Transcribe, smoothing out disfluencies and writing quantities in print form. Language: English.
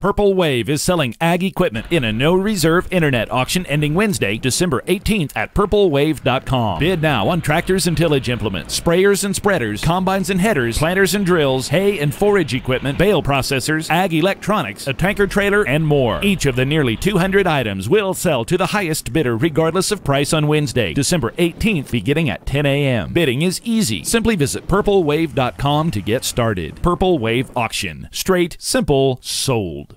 Purple Wave is selling ag equipment in a no-reserve internet auction ending Wednesday, December 18th at purplewave.com. Bid now on tractors and tillage implements, sprayers and spreaders, combines and headers, planters and drills, hay and forage equipment, bale processors, ag electronics, a tanker trailer, and more. Each of the nearly 200 items will sell to the highest bidder regardless of price on Wednesday, December 18th beginning at 10 a.m. Bidding is easy. Simply visit purplewave.com to get started. Purple Wave Auction. Straight, simple, sold.